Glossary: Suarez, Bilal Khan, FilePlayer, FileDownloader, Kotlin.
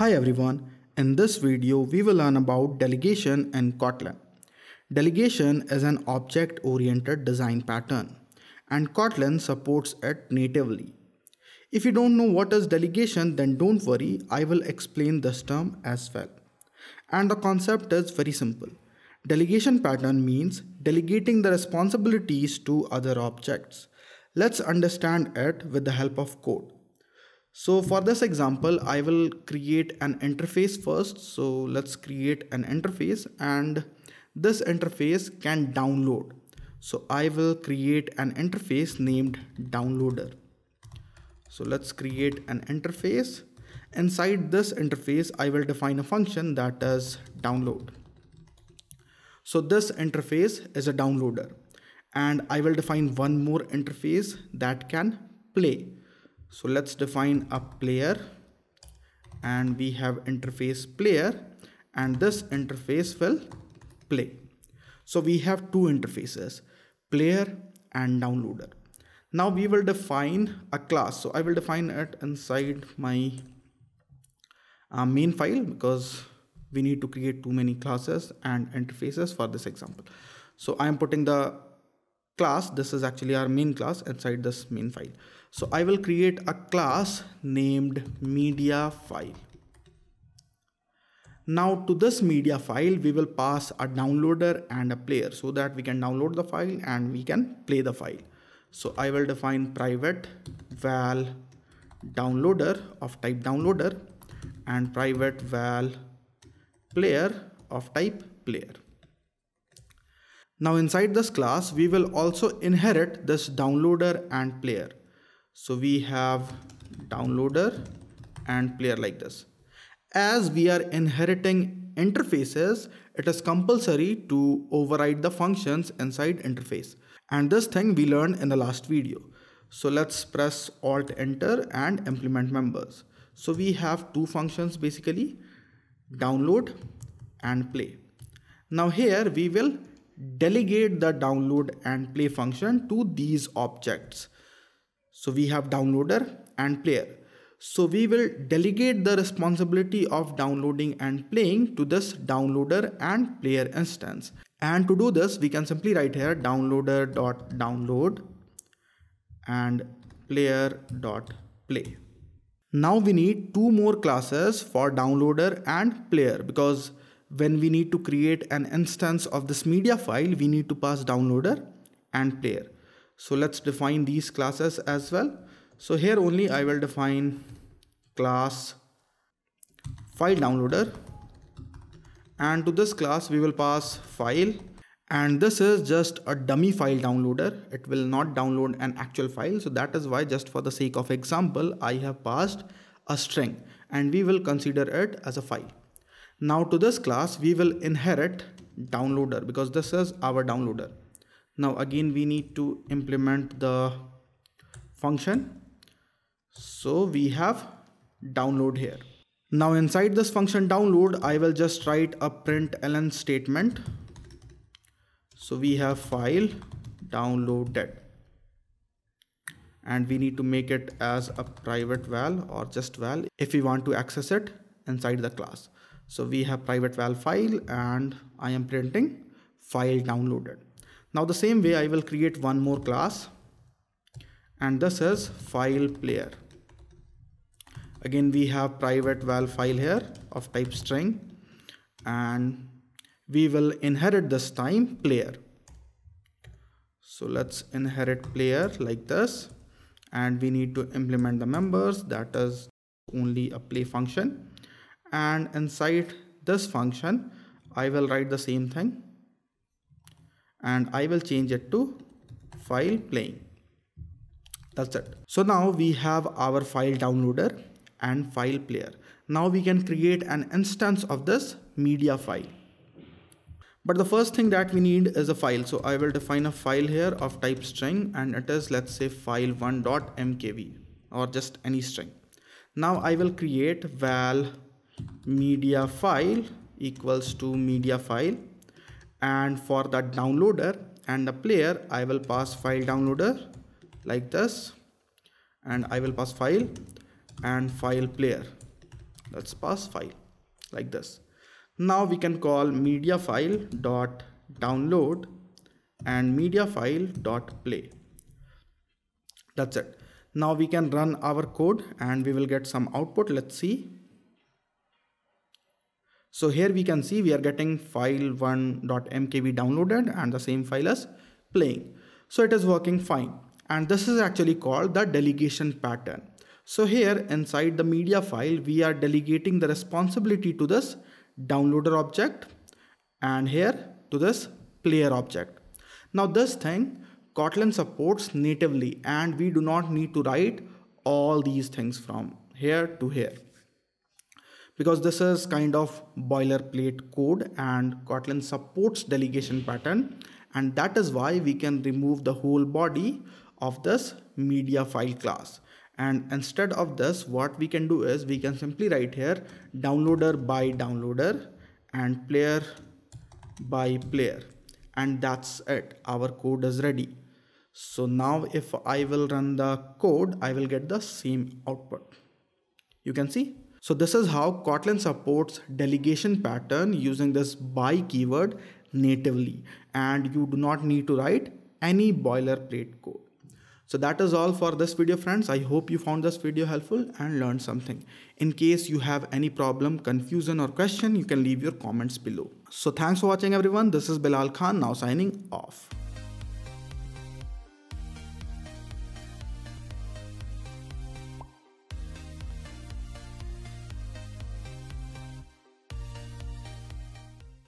Hi everyone, in this video we will learn about delegation in Kotlin. Delegation is an object-oriented design pattern and Kotlin supports it natively. If you don't know what is delegation, then don't worry, I will explain this term as well. And the concept is very simple. Delegation pattern means delegating the responsibilities to other objects. Let's understand it with the help of code. So for this example, I will create an interface first. So let's create an interface and this interface can download. So I will create an interface named downloader. So let's create an interface. Inside this interface, I will define a function that is download. So this interface is a downloader and I will define one more interface that can play. So let's define a player and we have interface player and this interface will play. So we have two interfaces, player and downloader. Now we will define a class. So I will define it inside my main file because we need to create too many classes and interfaces for this example. So I am putting the class, this is actually our main class, inside this main file. So I will create a class named media file. Now to this media file we will pass a downloader and a player so that we can download the file and we can play the file. So I will define private val downloader of type downloader and private val player of type player. Now inside this class we will also inherit this downloader and player. So we have downloader and player like this. As we are inheriting interfaces, it is compulsory to override the functions inside interface. And this thing we learned in the last video. So let's press Alt Enter and implement members. So we have two functions basically, download and play. Now here we will delegate the download and play function to these objects. So we have downloader and player. So we will delegate the responsibility of downloading and playing to this downloader and player instance. And to do this, we can simply write here downloader.download and player.play. Now we need two more classes for downloader and player because when we need to create an instance of this media file, we need to pass downloader and player. So let's define these classes as well. So here only I will define class file downloader and to this class we will pass file and this is just a dummy file downloader. It will not download an actual file. So that is why just for the sake of example, I have passed a string and we will consider it as a file. Now to this class, we will inherit downloader because this is our downloader. Now again, we need to implement the function. So we have download here. Now inside this function download, I will just write a println statement. So we have file downloaded and we need to make it as a private val or just val if we want to access it inside the class. So we have private val file and I am printing file downloaded. Now the same way I will create one more class and this is file player. Again, we have private val file here of type string and we will inherit this time player. So let's inherit player like this and we need to implement the members, that is only a play function. And inside this function, I will write the same thing and I will change it to file playing. That's it. So now we have our file downloader and file player. Now we can create an instance of this media file. But the first thing that we need is a file. So I will define a file here of type string and it is, let's say, file1.mkv or just any string. Now I will create val media file equals to media file and for the downloader and the player I will pass file downloader like this and I will pass file and file player Let's pass file like this. Now we can call media file dot download and media file dot play. That's it. Now we can run our code and we will get some output. Let's see. So here we can see we are getting file1.mkb downloaded and the same file as playing. So it is working fine. And this is actually called the delegation pattern. So here inside the media file, we are delegating the responsibility to this downloader object and here to this player object. Now this thing Kotlin supports natively and we do not need to write all these things from here to here, because this is kind of boilerplate code and Kotlin supports delegation pattern, and that is why we can remove the whole body of this media file class. And instead of this, what we can do is we can simply write here downloader by downloader and player by player. And that's it. Our code is ready. So now if I will run the code, I will get the same output. You can see. So this is how Kotlin supports delegation pattern using this by keyword natively. And you do not need to write any boilerplate code. So that is all for this video, friends. I hope you found this video helpful and learned something. In case you have any problem, confusion or question, you can leave your comments below. So thanks for watching everyone. This is Bilal Khan now signing off.